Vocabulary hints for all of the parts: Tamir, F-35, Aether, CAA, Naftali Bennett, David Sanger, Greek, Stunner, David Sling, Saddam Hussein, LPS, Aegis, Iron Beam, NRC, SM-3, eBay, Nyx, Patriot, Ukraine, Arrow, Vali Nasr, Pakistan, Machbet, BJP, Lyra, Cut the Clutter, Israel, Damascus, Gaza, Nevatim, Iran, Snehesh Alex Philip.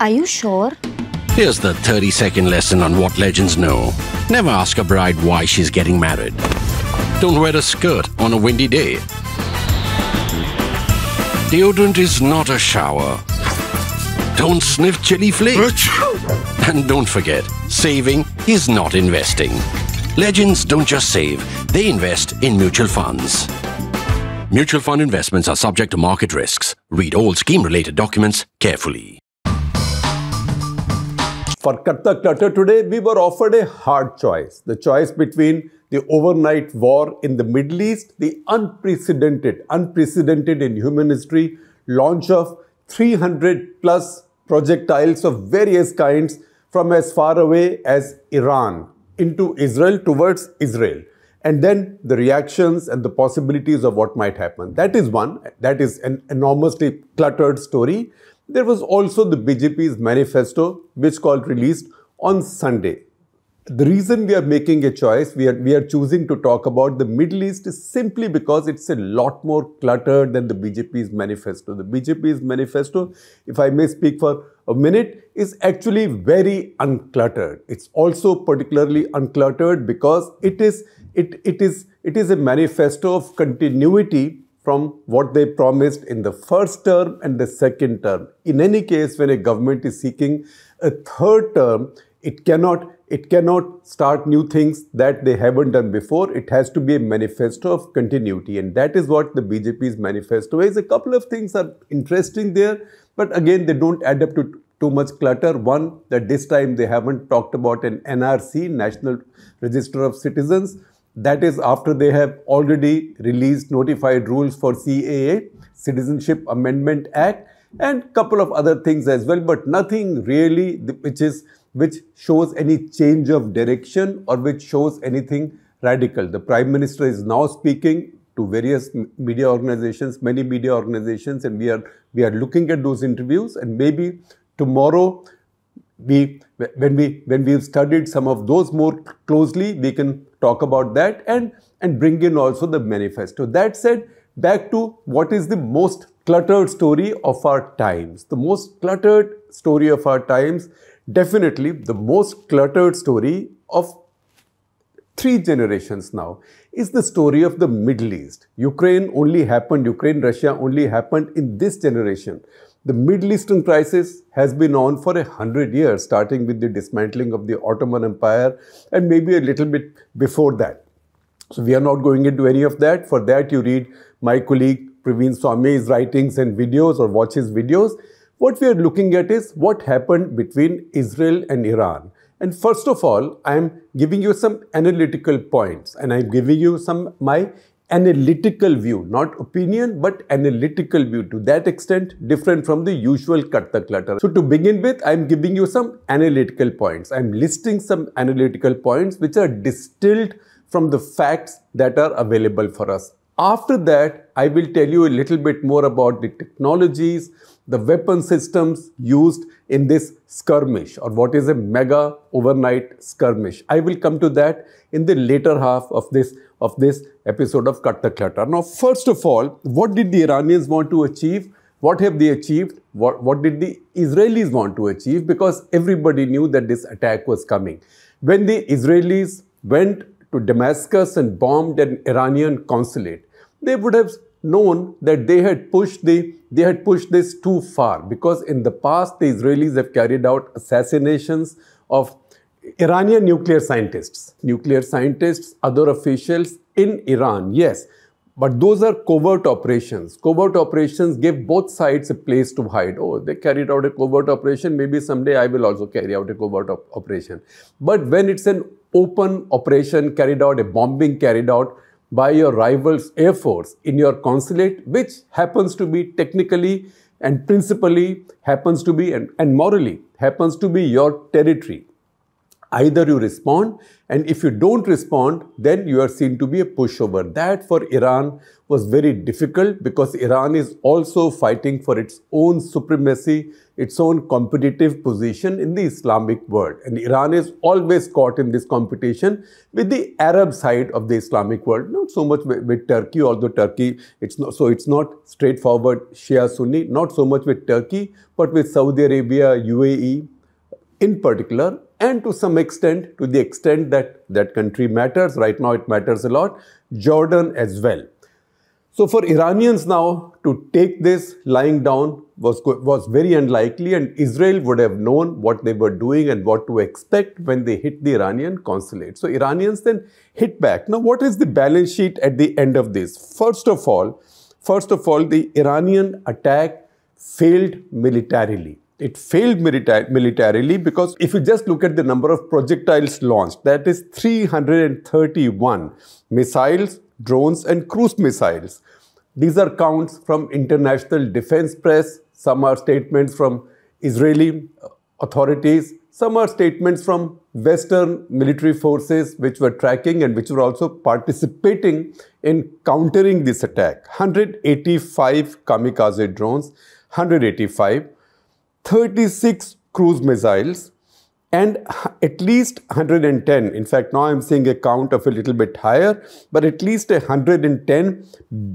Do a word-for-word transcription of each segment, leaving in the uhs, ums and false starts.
Are you sure? Here's the thirty-second lesson on what legends know. Never ask a bride why she's getting married. Don't wear a skirt on a windy day. Deodorant is not a shower. Don't sniff chili flakes. And don't forget, saving is not investing. Legends don't just save, they invest in mutual funds. Mutual fund investments are subject to market risks. Read all scheme-related documents carefully. For Cut the Clutter today, we were offered a hard choice. The choice between the overnight war in the Middle East, the unprecedented, unprecedented in human history, launch of three hundred plus projectiles of various kinds from as far away as Iran into Israel, towards Israel. And then the reactions and the possibilities of what might happen. That is one. That is an enormously cluttered story. There was also the B J P's manifesto, which got released on Sunday. The reason we are making a choice, we are, we are choosing to talk about the Middle East is simply because it's a lot more cluttered than the B J P's manifesto. The B J P's manifesto, if I may speak for a minute, is actually very uncluttered. It's also particularly uncluttered because it is It, it, is, it is a manifesto of continuity from what they promised in the first term and the second term. In any case, when a government is seeking a third term, it cannot, it cannot start new things that they haven't done before. It has to be a manifesto of continuity. And that is what the B J P's manifesto is. A couple of things are interesting there, but again, they don't add up to too much clutter. One, that this time they haven't talked about an N R C, National Register of Citizens. That is after they have already released notified rules for C A A, Citizenship Amendment Act, and couple of other things as well, but nothing really which is which shows any change of direction or which shows anything radical. The Prime Minister is now speaking to various media organizations, many media organizations, and we are we are looking at those interviews, and maybe tomorrow we when we when we've studied some of those more closely, we can talk about that and, and bring in also the manifesto. That said, back to what is the most cluttered story of our times. The most cluttered story of our times, definitely the most cluttered story of three generations now, is the story of the Middle East. Ukraine only happened, Ukraine, Russia only happened in this generation. The Middle Eastern crisis has been on for a hundred years, starting with the dismantling of the Ottoman Empire and maybe a little bit before that. So we are not going into any of that. For that, you read my colleague Praveen Swami's writings and videos, or watch his videos. What we are looking at is what happened between Israel and Iran. And first of all, I am giving you some analytical points, and I am giving you some my analytical view, not opinion, but analytical view, to that extent different from the usual Cut the Clutter. So to begin with, I'm giving you some analytical points. I'm listing some analytical points which are distilled from the facts that are available for us. After that, I will tell you a little bit more about the technologies, the weapon systems used in this skirmish, or what is a mega overnight skirmish. I will come to that in the later half of this, of this episode of Cut the Clutter. Now, first of all, what did the Iranians want to achieve? What have they achieved? What, what did the Israelis want to achieve? Because everybody knew that this attack was coming. When the Israelis went to Damascus and bombed an Iranian consulate, they would have known that they had pushed the they had pushed this too far, because in the past the Israelis have carried out assassinations of Iranian nuclear scientists, nuclear scientists, other officials in Iran. Yes, but those are covert operations. Covert operations give both sides a place to hide. Oh, they carried out a covert operation. Maybe someday I will also carry out a covert op operation. But when it's an open operation carried out, a bombing carried out by your rival's air force in your consulate, which happens to be technically and principally happens to be and, and morally happens to be your territory. Either you respond, and if you don't respond, then you are seen to be a pushover. That for Iran was very difficult because Iran is also fighting for its own supremacy, its own competitive position in the Islamic world. And Iran is always caught in this competition with the Arab side of the Islamic world, not so much with, with Turkey, although Turkey, it's not, so it's not straightforward Shia-Sunni, not so much with Turkey, but with Saudi Arabia, U A E in particular, and to some extent, to the extent that that country matters, right now it matters a lot, Jordan as well. So for Iranians now to take this lying down was, was very unlikely, and Israel would have known what they were doing and what to expect when they hit the Iranian consulate. So Iranians then hit back. Now what is the balance sheet at the end of this? First of all, first of all, the Iranian attack failed militarily. It failed milita- militarily because if you just look at the number of projectiles launched, that is three hundred thirty-one missiles, drones and cruise missiles. These are counts from international defense press. Some are statements from Israeli authorities. Some are statements from Western military forces which were tracking and which were also participating in countering this attack. one hundred eighty-five kamikaze drones, one hundred eighty-five. thirty-six cruise missiles and at least one hundred ten, in fact now I'm seeing a count of a little bit higher, but at least one hundred ten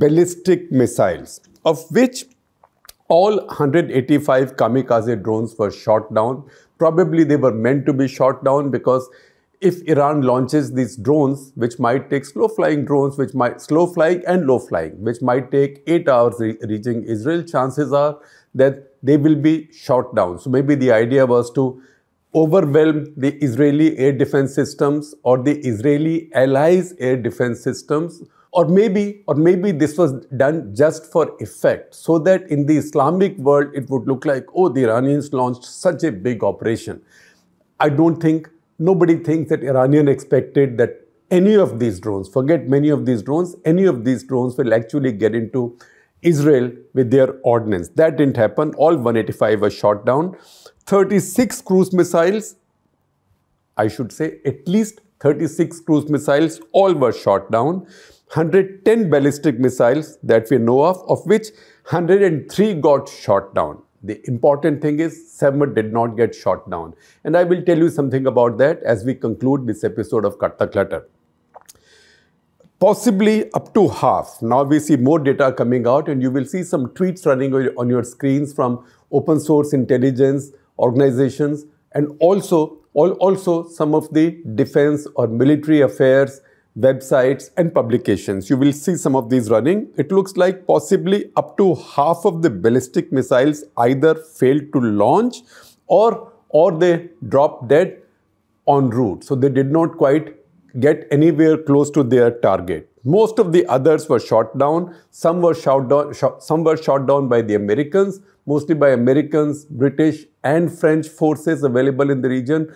ballistic missiles, of which all one hundred eighty-five kamikaze drones were shot down. Probably they were meant to be shot down because if Iran launches these drones, which might take slow flying drones, which might slow flying and low flying, which might take eight hours re reaching Israel, chances are that they will be shot down. So maybe the idea was to overwhelm the Israeli air defense systems or the Israeli allies' air defense systems, or maybe, or maybe this was done just for effect, so that in the Islamic world it would look like, oh, the Iranians launched such a big operation. I don't think, nobody thinks that Iranian expected that any of these drones, forget many of these drones, any of these drones will actually get into Israel with their ordnance. That didn't happen. All one hundred eighty-five were shot down. thirty-six cruise missiles, I should say at least thirty-six cruise missiles, all were shot down. one hundred ten ballistic missiles that we know of, of which one hundred three got shot down. The important thing is seven did not get shot down. And I will tell you something about that as we conclude this episode of Cut the Clutter. Possibly up to half. Now we see more data coming out and you will see some tweets running on your screens from open source intelligence organizations and also, also some of the defense or military affairs websites and publications. You will see some of these running. It looks like possibly up to half of the ballistic missiles either failed to launch or, or they dropped dead en route. So they did not quite get anywhere close to their target. Most of the others were shot down. Some were shot down, shot, some were shot down by the Americans, mostly by Americans, British and French forces available in the region,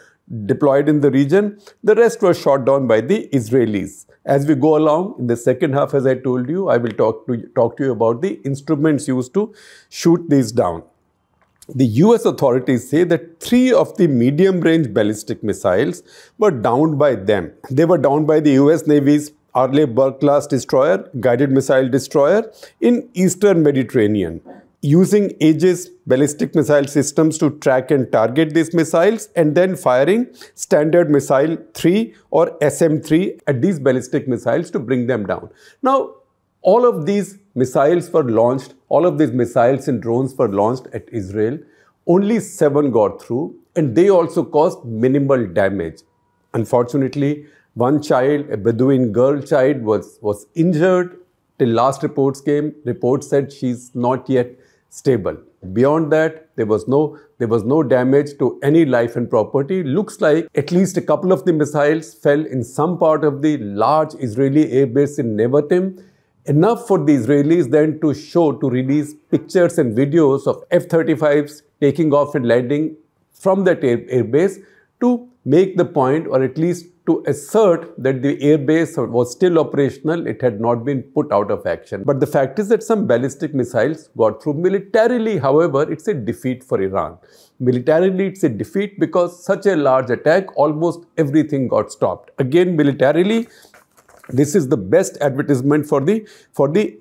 deployed in the region. The rest were shot down by the Israelis. As we go along in the second half, as I told you, I will talk to, talk to you about the instruments used to shoot these down. The U S authorities say that three of the medium-range ballistic missiles were downed by them. They were downed by the U S Navy's Arleigh Burke-class destroyer, guided missile destroyer, in Eastern Mediterranean, using Aegis ballistic missile systems to track and target these missiles and then firing Standard Missile three or S M three at these ballistic missiles to bring them down. Now, all of these missiles were launched, all of these missiles and drones were launched at Israel. Only seven got through and they also caused minimal damage. Unfortunately, one child, a Bedouin girl child, was, was injured. Till last reports came, reports said she's not yet stable. Beyond that, there was no, there was no damage to any life and property. Looks like at least a couple of the missiles fell in some part of the large Israeli airbase in Nevatim. Enough for the Israelis then to show, to release pictures and videos of F thirty-fives taking off and landing from that airbase to make the point, or at least to assert that the airbase was still operational, it had not been put out of action. But the fact is that some ballistic missiles got through. Militarily, however, it's a defeat for Iran. Militarily, it's a defeat because such a large attack, almost everything got stopped. Again, militarily, this is the best advertisement for the, for the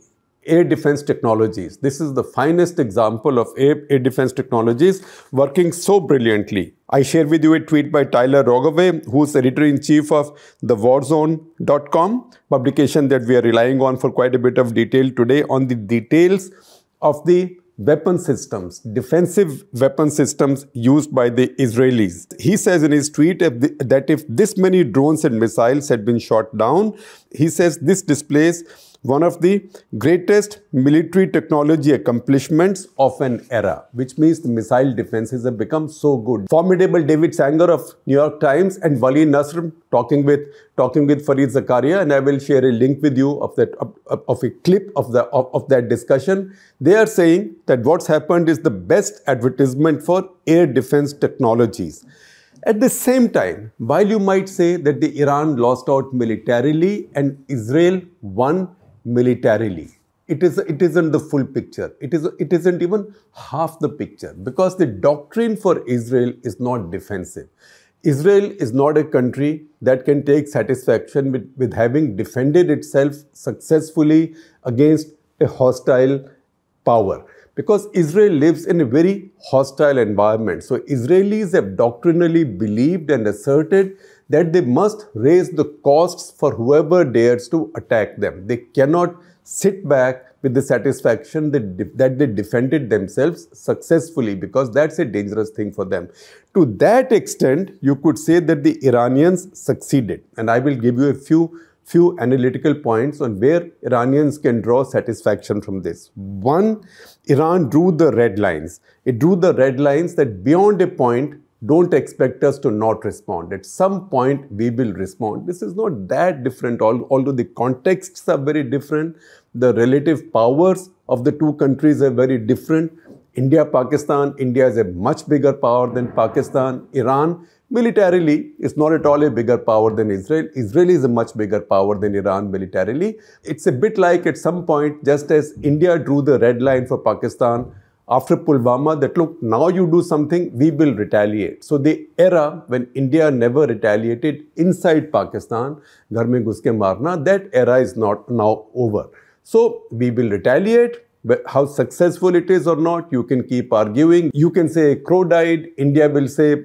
air defense technologies. This is the finest example of air, air defense technologies working so brilliantly. I share with you a tweet by Tyler Rogaway, who's editor-in-chief of the war zone dot com, publication that we are relying on for quite a bit of detail today on the details of the weapon systems, defensive weapon systems used by the Israelis. He says in his tweet that if this many drones and missiles had been shot down, he says this displays one of the greatest military technology accomplishments of an era, which means the missile defenses have become so good. Formidable David Sanger of New York Times and Vali Nasr talking with talking with Fareed Zakaria, and I will share a link with you of that of, of a clip of the of, of that discussion. They are saying that what's happened is the best advertisement for air defense technologies. At the same time, while you might say that the Iran lost out militarily and Israel won militarily, it is it isn't the full picture. It is it isn't even half the picture, because the doctrine for Israel is not defensive. Israel is not a country that can take satisfaction with, with having defended itself successfully against a hostile power, because Israel lives in a very hostile environment. So Israelis have doctrinally believed and asserted that they must raise the costs for whoever dares to attack them. They cannot sit back with the satisfaction that, that they defended themselves successfully, because that's a dangerous thing for them. To that extent, you could say that the Iranians succeeded. And I will give you a few few analytical points on where Iranians can draw satisfaction from this. One, Iran drew the red lines. It drew the red lines that beyond a point, don't expect us to not respond. At some point, we will respond. This is not that different, although the contexts are very different. The relative powers of the two countries are very different. India, Pakistan, India is a much bigger power than Pakistan. Iran, militarily, is not at all a bigger power than Israel. Israel is a much bigger power than Iran militarily. It's a bit like at some point, just as India drew the red line for Pakistan after Pulwama, that look, now you do something, we will retaliate. So the era when India never retaliated inside Pakistan, ghar mein ghuske marna, that era is not now over. So we will retaliate. But how successful it is or not, you can keep arguing. You can say a crow died, India will say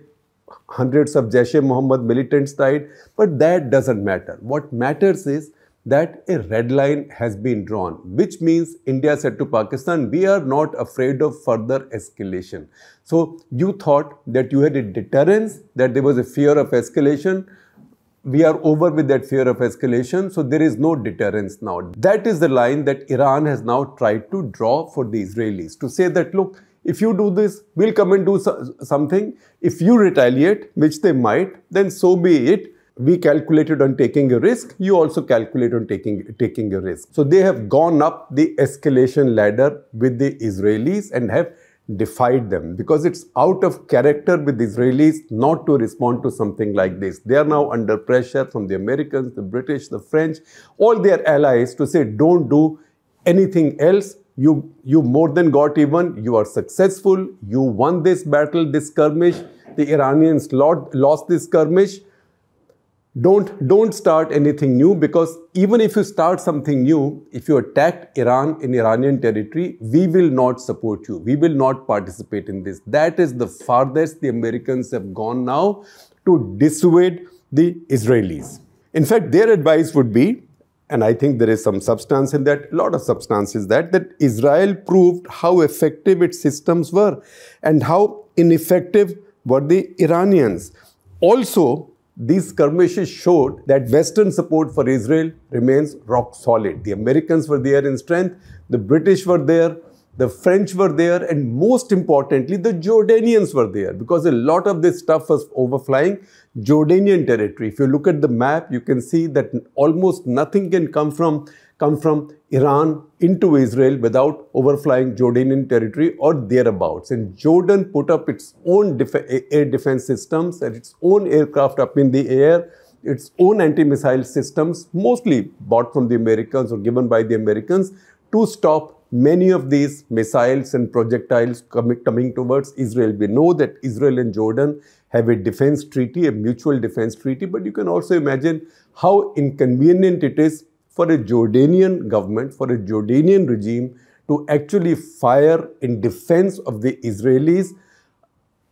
hundreds of Jaish-e-Mohammed militants died, but that doesn't matter. What matters is that a red line has been drawn, which means India said to Pakistan, we are not afraid of further escalation. So you thought that you had a deterrence, that there was a fear of escalation. We are over with that fear of escalation, so there is no deterrence now. That is the line that Iran has now tried to draw for the Israelis, to say that, look, if you do this, we'll come and do so something. If you retaliate, which they might, then so be it. We calculated on taking a risk, you also calculate on taking, taking a risk. So they have gone up the escalation ladder with the Israelis and have defied them, because it's out of character with Israelis not to respond to something like this. They are now under pressure from the Americans, the British, the French, all their allies to say, don't do anything else. You, you more than got even, you are successful, you won this battle, this skirmish, the Iranians lost, lost this skirmish. Don't, don't start anything new, because even if you start something new, if you attack Iran in Iranian territory, we will not support you. We will not participate in this. That is the farthest the Americans have gone now to dissuade the Israelis. In fact, their advice would be, and I think there is some substance in that, a lot of substance is that, that Israel proved how effective its systems were and how ineffective were the Iranians. Also, these skirmishes showed that Western support for Israel remains rock solid. The Americans were there in strength, the British were there, the French were there, and most importantly, the Jordanians were there, because a lot of this stuff was overflying Jordanian territory. If you look at the map, you can see that almost nothing can come from, come from Iran into Israel without overflying Jordanian territory or thereabouts. And Jordan put up its own def air defense systems and its own aircraft up in the air. its own anti-missile systems, mostly bought from the Americans or given by the Americans, to stop many of these missiles and projectiles coming, coming towards Israel. We know that Israel and Jordan have a defense treaty, a mutual defense treaty, but you can also imagine how inconvenient it is for a Jordanian government, for a Jordanian regime to actually fire in defense of the Israelis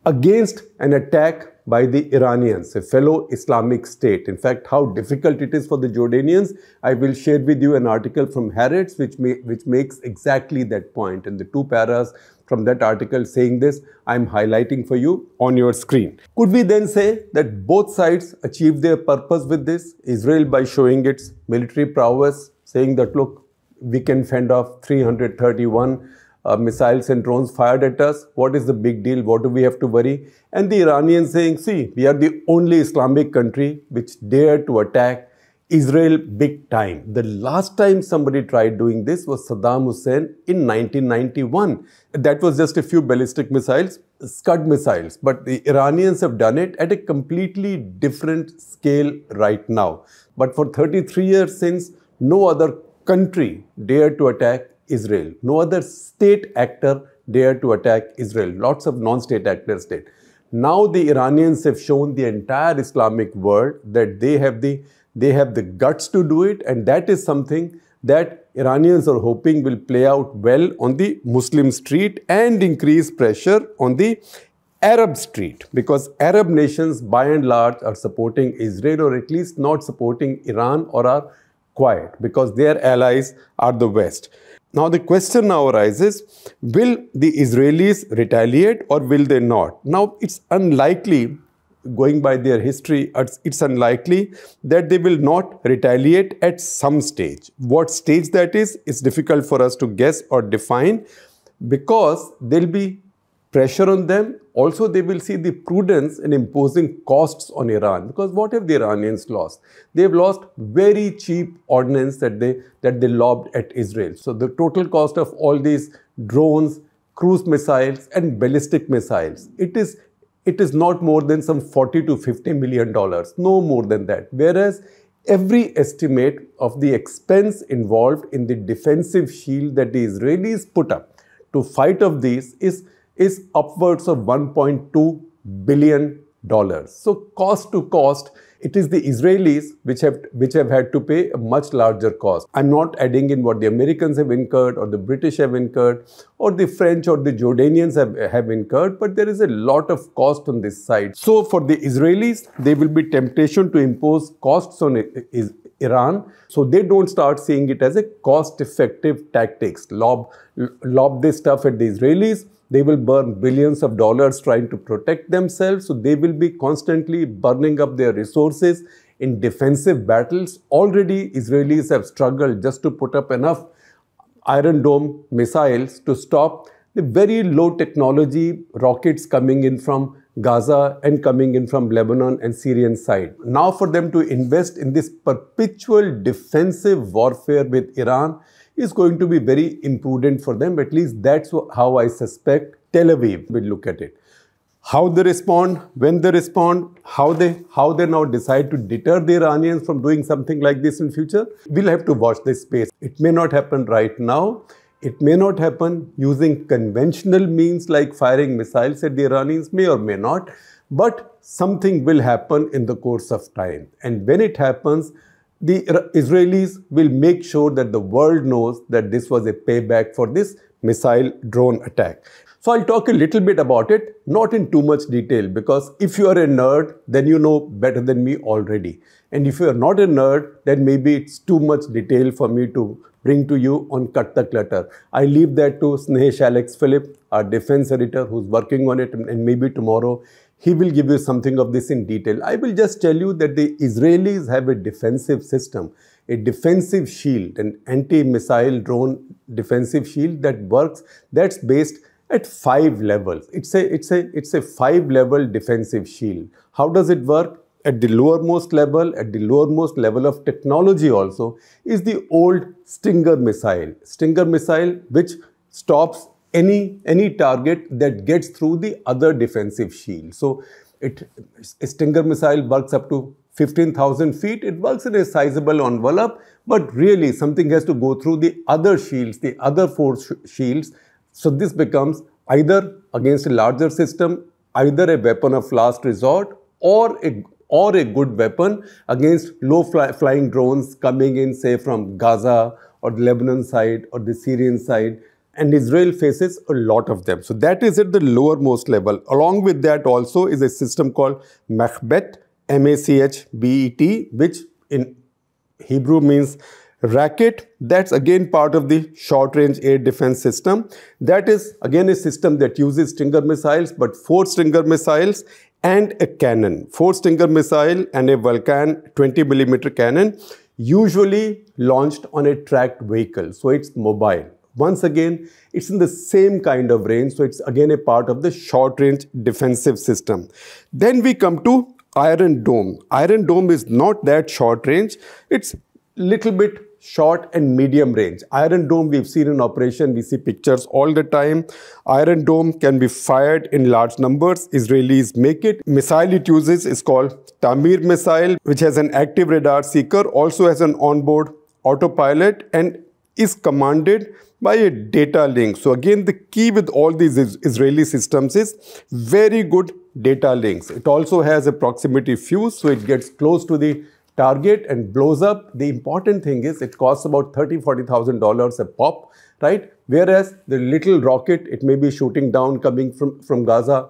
against an attack by the Iranians, a fellow Islamic state. In fact, how difficult it is for the Jordanians, I will share with you an article from Haaretz which, may, which makes exactly that point. And the two paras from that article saying this, I'm highlighting for you on your screen. Could we then say that both sides achieved their purpose with this? Israel by showing its military prowess, saying that, look, we can fend off three hundred thirty-one Uh, missiles and drones fired at us. What is the big deal? What do we have to worry? And the Iranians saying, see, we are the only Islamic country which dared to attack Israel big time. The last time somebody tried doing this was Saddam Hussein in nineteen ninety-one. That was just a few ballistic missiles, Scud missiles. But the Iranians have done it at a completely different scale right now. But for thirty-three years since, no other country dared to attack Israel. No other state actor dared to attack Israel. Lots of non-state actors did. Now the Iranians have shown the entire Islamic world that they have the they have the guts to do it, and that is something that Iranians are hoping will play out well on the Muslim street and increase pressure on the Arab street, because Arab nations by and large are supporting Israel, or at least not supporting Iran, or are quiet because their allies are the West. Now, the question now arises, will the Israelis retaliate or will they not? Now, it's unlikely, going by their history, it's unlikely that they will not retaliate at some stage. What stage that is, it's difficult for us to guess or define, because there'll be pressure on them. Also, they will see the prudence in imposing costs on Iran, because what have the Iranians lost? They've lost very cheap ordnance that they, that they lobbed at Israel. So the total cost of all these drones, cruise missiles and ballistic missiles, it is, it is not more than some forty to fifty million dollars, no more than that. Whereas every estimate of the expense involved in the defensive shield that the Israelis put up to fight of these is is upwards of one point two billion dollars. So cost to cost, it is the Israelis which have which have had to pay a much larger cost. I'm not adding in what the Americans have incurred, or the British have incurred, or the French or the Jordanians have, have incurred, but there is a lot of cost on this side. So for the Israelis, there will be temptation to impose costs on Iran, so they don't start seeing it as a cost-effective tactics. Lob, lob this stuff at the Israelis. They will burn billions of dollars trying to protect themselves. So they will be constantly burning up their resources in defensive battles. Already, Israelis have struggled just to put up enough Iron Dome missiles to stop the very low technology rockets coming in from Gaza and coming in from Lebanon and Syrian side. Now for them to invest in this perpetual defensive warfare with Iran is going to be very imprudent for them. At least that's how I suspect Tel Aviv will look at it. How they respond, when they respond, how they, how they now decide to deter the Iranians from doing something like this in future, we'll have to watch this space. It may not happen right now. It may not happen using conventional means like firing missiles at the Iranians, may or may not, but something will happen in the course of time. And when it happens, the Israelis will make sure that the world knows that this was a payback for this missile drone attack. So I'll talk a little bit about it, not in too much detail, because if you are a nerd, then you know better than me already. And if you are not a nerd, then maybe it's too much detail for me to bring to you on Cut the Clutter. I leave that to Snehesh Alex Philip, our defense editor, who's working on it, and maybe tomorrow he will give you something of this in detail. I will just tell you that the Israelis have a defensive system, a defensive shield, an anti-missile drone defensive shield that works, that's based at five levels. It's a, it's a, it's a five-level defensive shield. How does it work? At the lowermost level, at the lowermost level of technology also, is the old Stinger missile. Stinger missile which stops Any, any target that gets through the other defensive shield. So, it, a Stinger missile works up to fifteen thousand feet, it works in a sizable envelope, but really something has to go through the other shields, the other force sh shields. So this becomes either against a larger system, either a weapon of last resort or a, or a good weapon against low fly, flying drones coming in, say, from Gaza or the Lebanon side or the Syrian side. And Israel faces a lot of them. So that is at the lowermost level. Along with that also is a system called Machbet, M A C H B E T, which in Hebrew means racket. That's again part of the short-range air defense system. That is again a system that uses Stinger missiles, but four Stinger missiles and a cannon. Four Stinger missile and a Vulcan twenty millimeter cannon, usually launched on a tracked vehicle. So it's mobile. Once again, it's in the same kind of range. So it's again a part of the short-range defensive system. Then we come to Iron Dome. Iron Dome is not that short range. It's little bit short and medium range. Iron Dome we've seen in operation. We see pictures all the time. Iron Dome can be fired in large numbers. Israelis make it. Missile it uses is called Tamir missile, which has an active radar seeker, also has an onboard autopilot and is commanded by a data link. So again, the key with all these Israeli systems is very good data links. It also has a proximity fuse, so it gets close to the target and blows up. The important thing is it costs about thirty thousand, forty thousand dollars a pop, right? Whereas the little rocket, it may be shooting down coming from, from Gaza,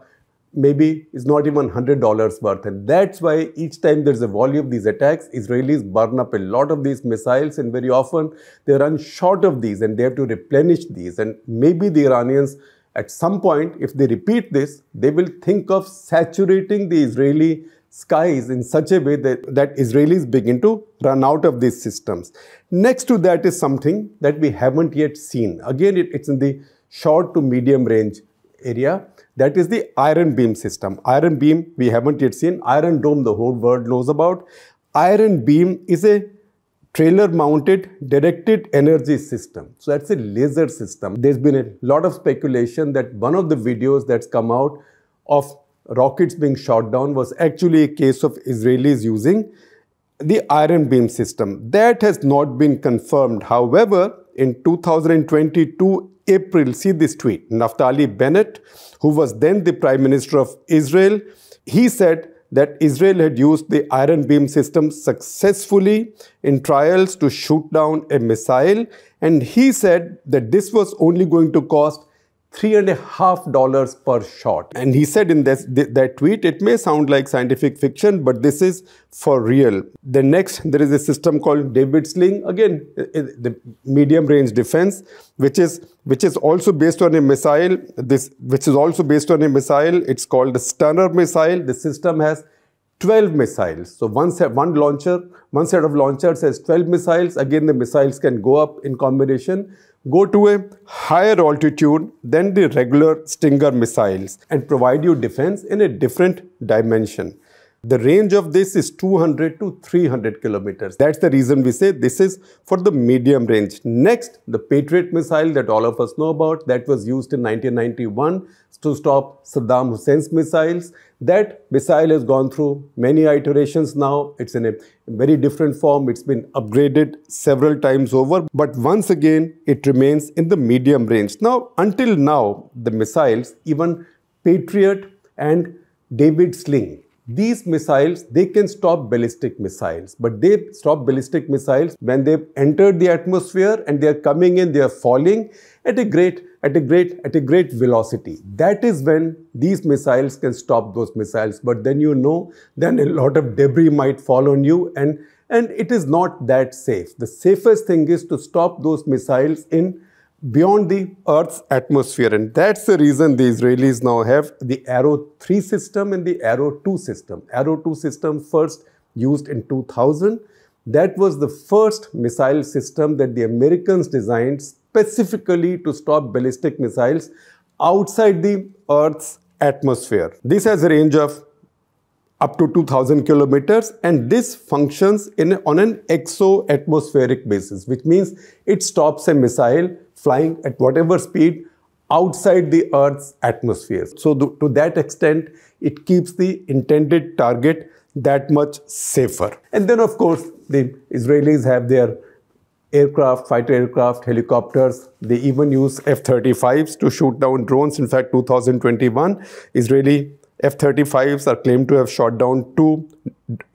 maybe is not even one hundred dollars worth. And that's why each time there's a volley of these attacks, Israelis burn up a lot of these missiles and very often they run short of these and they have to replenish these. And maybe the Iranians, at some point, if they repeat this, they will think of saturating the Israeli skies in such a way that, that Israelis begin to run out of these systems. Next to that is something that we haven't yet seen. Again, it, it's in the short to medium range area. That is the Iron Beam system. Iron Beam, we haven't yet seen. Iron Dome, the whole world knows about. Iron Beam is a trailer-mounted directed energy system. So that's a laser system. There's been a lot of speculation that one of the videos that's come out of rockets being shot down was actually a case of Israelis using the Iron Beam system. That has not been confirmed. However, in two thousand twenty-two, April, see this tweet, Naftali Bennett, who was then the Prime Minister of Israel, he said that Israel had used the Iron Beam system successfully in trials to shoot down a missile. And he said that this was only going to cost three and a half dollars per shot. And he said in this, th that tweet, it may sound like scientific fiction, but this is for real. The next, there is a system called David Sling, again, the medium range defense, which is, which is also based on a missile, this, which is also based on a missile. It's called the Stunner missile. The system has twelve missiles. So one set, one launcher, one set of launchers has twelve missiles. Again, the missiles can go up in combination, go to a higher altitude than the regular Stinger missiles and provide you defense in a different dimension. The range of this is two hundred to three hundred kilometers. That's the reason we say this is for the medium range. Next, the Patriot missile that all of us know about, that was used in nineteen ninety-one to stop Saddam Hussein's missiles. That missile has gone through many iterations now. It's in a very different form. It's been upgraded several times over. But once again, it remains in the medium range. Now, until now, the missiles, even Patriot and David Sling, these missiles, they can stop ballistic missiles, but they stop ballistic missiles when they've entered the atmosphere and they're coming in, they're falling at a great, at a great, at a great velocity. That is when these missiles can stop those missiles. But then you know, then a lot of debris might fall on you and, and it is not that safe. The safest thing is to stop those missiles in beyond the Earth's atmosphere, and that's the reason the Israelis now have the Arrow three system and the Arrow two system. Arrow two system first used in two thousand. That was the first missile system that the Americans designed specifically to stop ballistic missiles outside the Earth's atmosphere. This has a range of up to two thousand kilometers, and this functions in on an exo-atmospheric basis, which means it stops a missile flying at whatever speed outside the Earth's atmosphere. So th- to that extent, it keeps the intended target that much safer. And then, of course, the Israelis have their aircraft, fighter aircraft, helicopters. They even use F thirty-fives to shoot down drones. In fact, two thousand twenty-one, Israeli F thirty-fives are claimed to have shot down two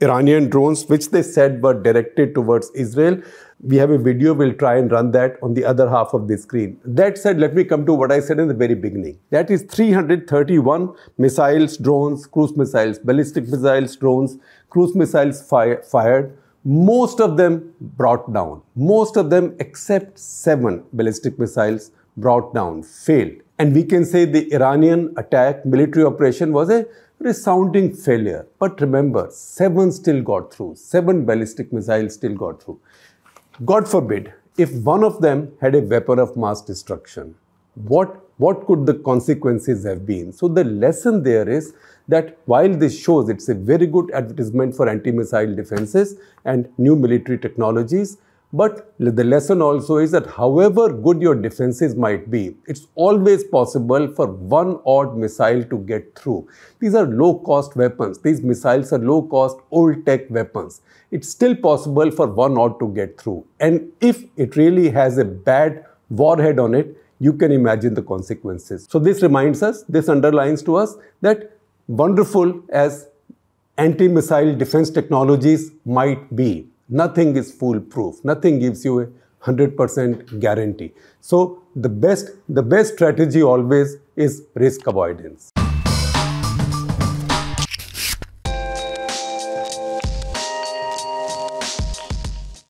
Iranian drones, which they said were directed towards Israel. We have a video, we'll try and run that on the other half of the screen. That said, let me come to what I said in the very beginning. That is three hundred thirty-one missiles, drones, cruise missiles, ballistic missiles, drones, cruise missiles fire, fired. Most of them brought down. Most of them, except seven ballistic missiles, brought down, failed. And we can say the Iranian attack, military operation, was a resounding failure. But remember, seven still got through. Seven ballistic missiles still got through. God forbid, if one of them had a weapon of mass destruction, what, what could the consequences have been? So the lesson there is that while this shows it's a very good advertisement for anti-missile defenses and new military technologies, but the lesson also is that however good your defenses might be, it's always possible for one odd missile to get through. These are low-cost weapons. These missiles are low-cost, old-tech weapons. It's still possible for one odd to get through. And if it really has a bad warhead on it, you can imagine the consequences. So this reminds us, this underlines to us that wonderful as anti-missile defense technologies might be, nothing is foolproof. Nothing gives you a one hundred percent guarantee. So the best, the best strategy always is risk avoidance.